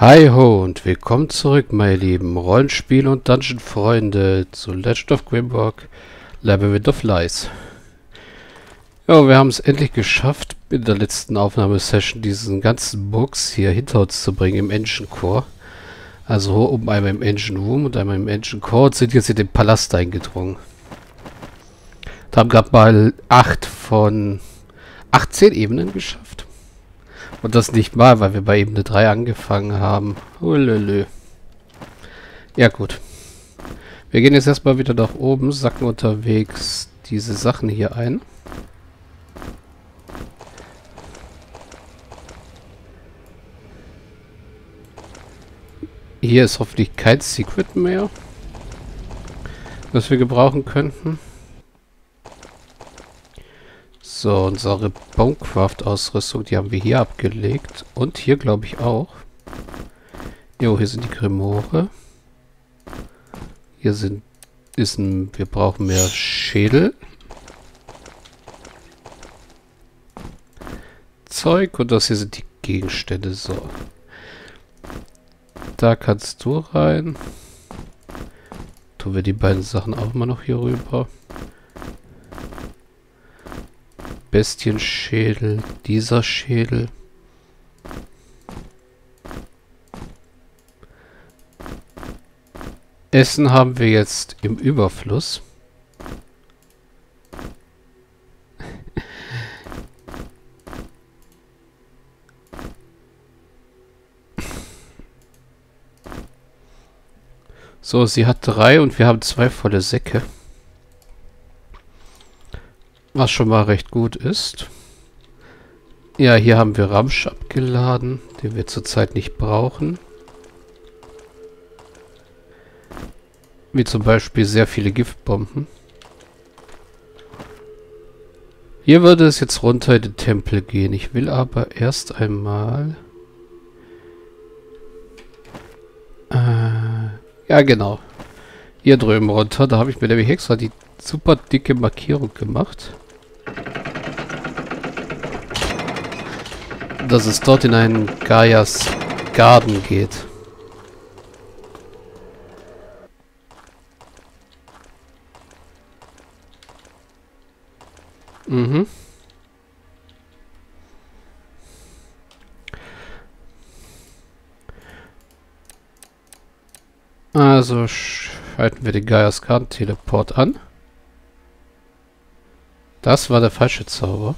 Hi ho und willkommen zurück, meine lieben Rollenspiel- und Dungeon-Freunde zu Legend of Grimrock, Labyrinth of Lies. Ja, wir haben es endlich geschafft, in der letzten Aufnahmesession diesen ganzen Box hier hinter uns zu bringen im Ancient Core. Also oben einmal im Ancient Room und einmal im Ancient Core und sind jetzt in den Palast eingedrungen. Da haben gerade mal 8 von 18 Ebenen geschafft. Und das nicht mal, weil wir bei Ebene 3 angefangen haben. Ullölö. Ja gut. Wir gehen jetzt erstmal wieder nach oben, sacken unterwegs diese Sachen hier ein. Hier ist hoffentlich kein Secret mehr, das wir gebrauchen könnten. So, unsere Bonkraft-Ausrüstung, die haben wir hier abgelegt. Und hier, glaube ich, auch. Jo, hier sind die Grimoire. Hier wir brauchen mehr Schädel. Zeug. Und das hier sind die Gegenstände. So. Da kannst du rein. Tun wir die beiden Sachen auch mal noch hier rüber. Bestienschädel, dieser Schädel. Essen haben wir jetzt im Überfluss. So, sie hat 3 und wir haben 2 volle Säcke. Was schon mal recht gut ist. Ja, hier haben wir Ramsch abgeladen, den wir zurzeit nicht brauchen. Wie zum Beispiel sehr viele Giftbomben. Hier würde es jetzt runter in den Tempel gehen. Ich will aber erst einmal... ja, genau. Hier drüben runter. Da habe ich mir nämlich extra die super dicke Markierung gemacht. Dass es dort in einen Gaia's Garden geht. Mhm. Also schalten wir den Gaia's Garden Teleport an. Das war der falsche Zauber.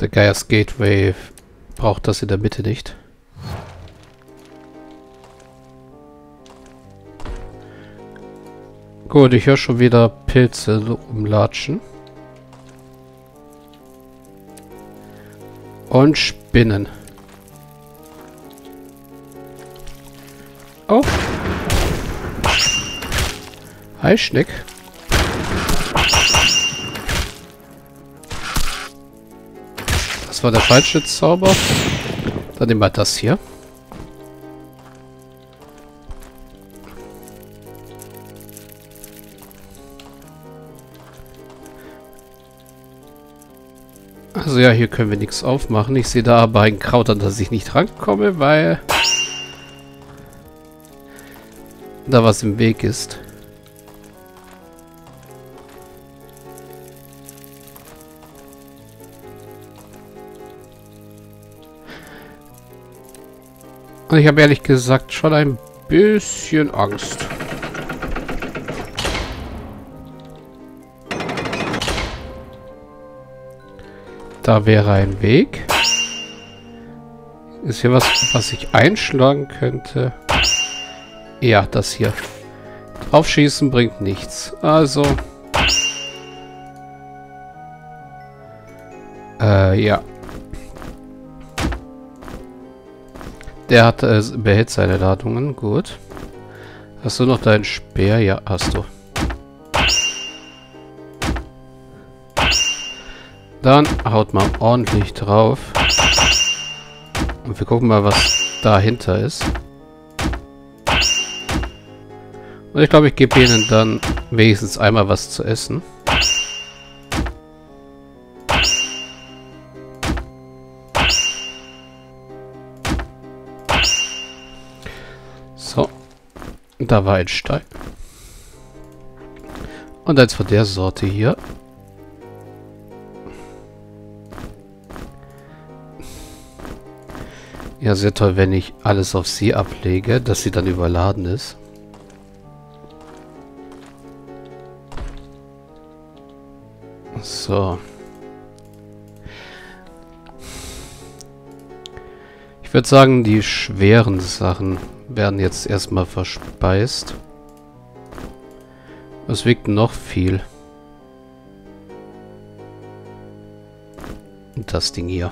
Der Gaia's Gateway braucht das in der Mitte nicht. Gut, ich höre schon wieder Pilze rumlatschen. Und Spinnen. Oh! Hi, Schneck. Das war der falsche Zauber. Dann nehmen wir das hier. Also ja, hier können wir nichts aufmachen. Ich sehe da aber ein Kraut, an das ich nicht rankomme, weil da was im Weg ist. Und ich habe ehrlich gesagt schon ein bisschen Angst. Da wäre ein Weg. Ist hier was, was ich einschlagen könnte? Ja, das hier. Draufschießen bringt nichts. Also. Ja. Der hat, behält seine Ladungen. Gut. Hast du noch deinen Speer? Ja, hast du. Dann haut mal ordentlich drauf. Und wir gucken mal, was dahinter ist. Und ich glaube, ich gebe ihnen dann wenigstens einmal was zu essen. Da war ein Stein. Und eins von der Sorte hier. Ja, sehr toll, wenn ich alles auf sie ablege, dass sie dann überladen ist. So. Ich würde sagen, die schweren Sachen werden jetzt erstmal verspeist. Was wiegt noch viel? Das Ding hier.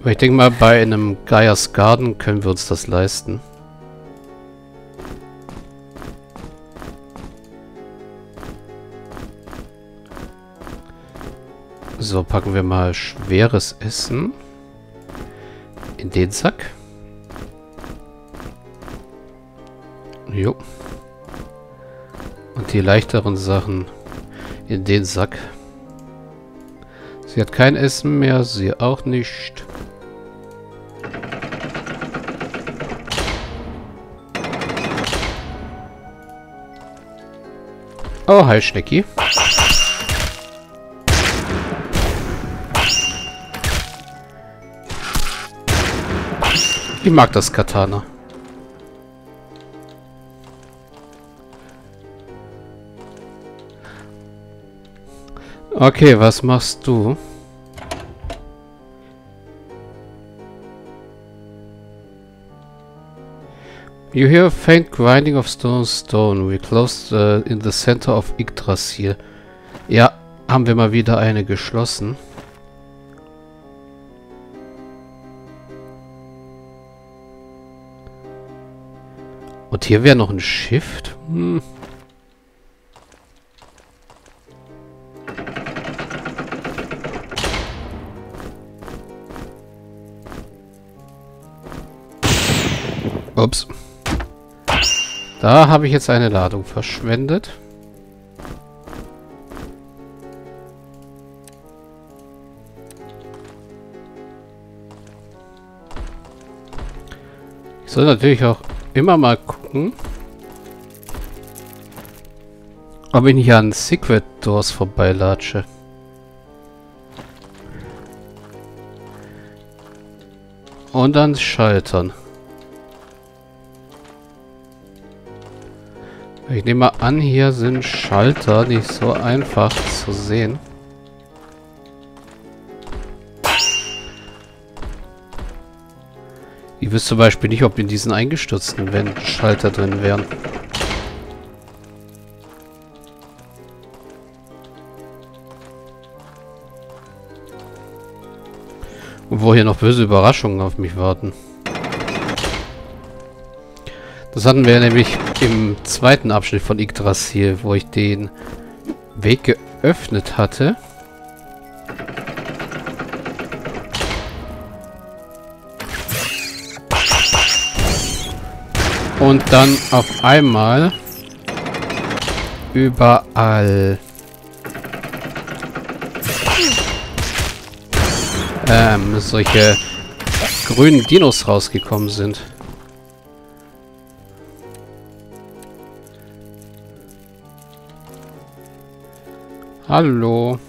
Aber ich denke mal, bei einem Gaia's Garden können wir uns das leisten. So, packen wir mal schweres Essen in den Sack. Jo. Und die leichteren Sachen in den Sack. Sie hat kein Essen mehr, sie auch nicht. Oh, hi Schnecki. Ich mag das Katana. Okay, was machst du? You hear a faint grinding of stone. We closed in the center of Yggdrasil. Ja, haben wir mal wieder eine geschlossen. Und hier wäre noch ein Shift. Hm. Ups. Da habe ich jetzt eine Ladung verschwendet. Ich soll natürlich auch immer mal gucken, ob ich nicht an Secret Doors vorbeilatsche. Und an Schaltern. Ich nehme mal an, hier sind Schalter nicht so einfach zu sehen. Ich wüsste zum Beispiel nicht, ob in diesen eingestürzten Wänden Schalter drin wären. Und wo hier noch böse Überraschungen auf mich warten. Das hatten wir nämlich im zweiten Abschnitt von Yggdrasil, wo ich den Weg geöffnet hatte. Und dann auf einmal überall solche grünen Dinos rausgekommen sind. Hallo.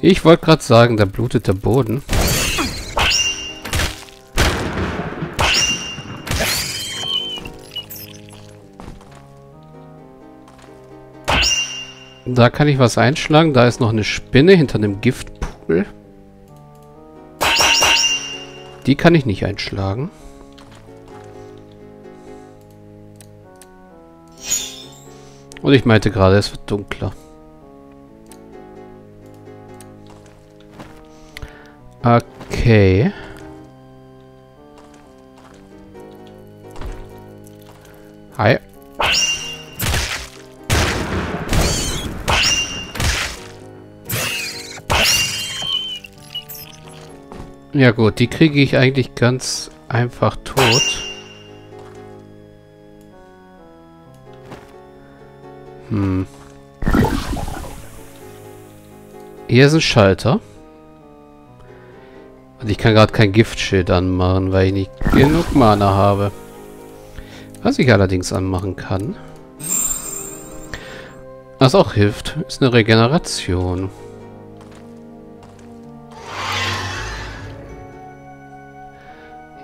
Ich wollte gerade sagen, da blutet der Boden. Da kann ich was einschlagen. Da ist noch eine Spinne hinter einem Giftpool. Die kann ich nicht einschlagen. Und ich meinte gerade, es wird dunkler. Okay. Hi. Ja gut, die kriege ich eigentlich ganz einfach tot. Hm. Hier ist ein Schalter. Und ich kann gerade kein Giftschild anmachen, weil ich nicht genug Mana habe. Was ich allerdings anmachen kann, was auch hilft, ist eine Regeneration.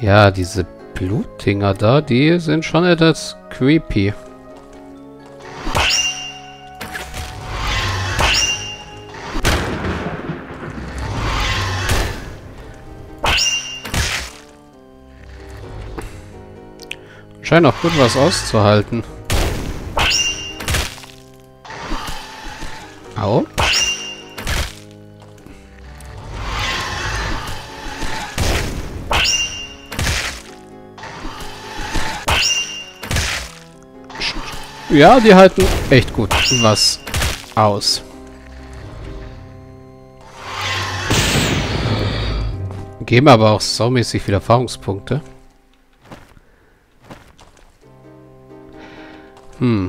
Ja, diese Blutdinger da, die sind schon etwas creepy. Scheint auch gut was auszuhalten. Au. Ja, die halten echt gut was aus. Geben aber auch saumäßig viele Erfahrungspunkte. Hm.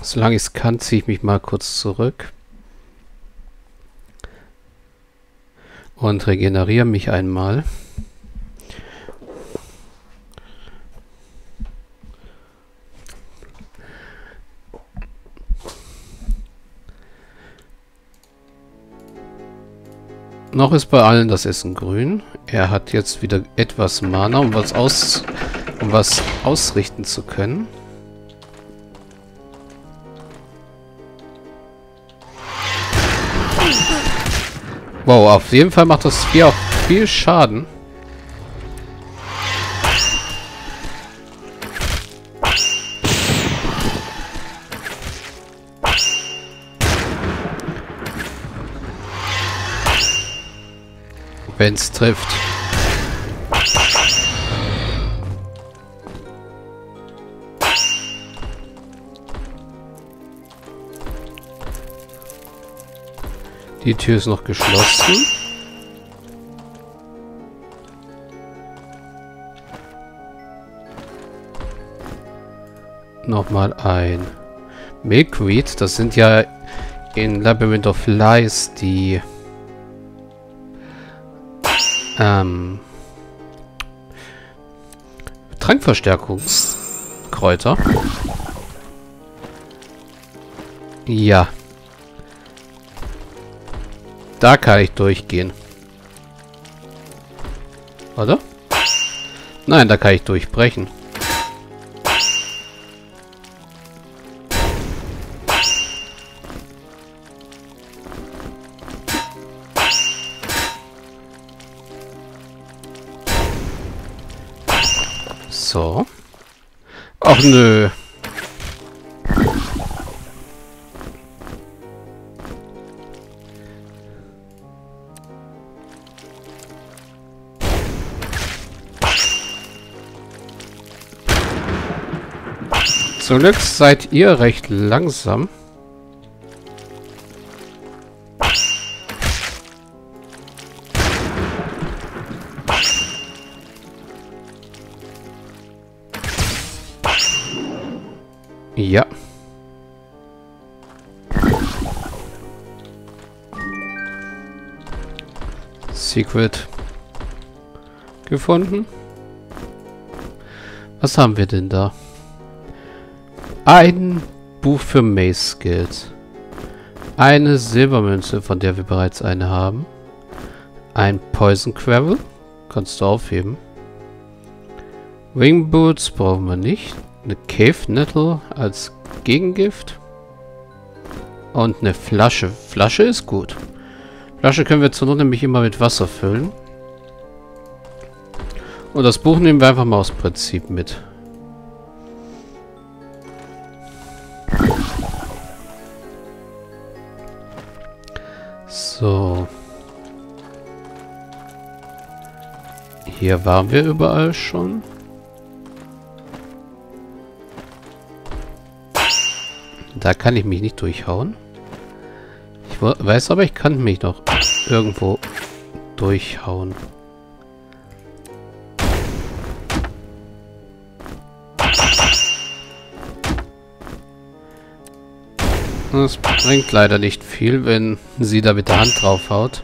Solange ich es kann, ziehe ich mich mal kurz zurück. Und regeneriere mich einmal. Noch ist bei allen das Essen grün. Er hat jetzt wieder etwas Mana, um was ausrichten zu können. Wow, auf jeden Fall macht das hier auch viel Schaden. Wenn es trifft. Die Tür ist noch geschlossen. Nochmal ein Milquid. Das sind ja in Labyrinth of Lies die Trankverstärkungskräuter. Ja. Da kann ich durchgehen. Oder? Nein, da kann ich durchbrechen. So. Ach nö. Zum Glück seid ihr recht langsam. Ja. Secret gefunden. Was haben wir denn da? Ein Buch für Mace Skills. Eine Silbermünze, von der wir bereits eine haben. Ein Poison Quarrel. Kannst du aufheben. Wing Boots brauchen wir nicht. Eine Cave-Nettle als Gegengift. Und eine Flasche. Flasche ist gut. Flasche können wir zur Not nämlich immer mit Wasser füllen. Und das Buch nehmen wir einfach mal aus Prinzip mit. So. Hier waren wir überall schon. Da kann ich mich nicht durchhauen. Ich weiß aber, ich kann mich noch irgendwo durchhauen. Das bringt leider nicht viel, wenn sie da mit der Hand draufhaut.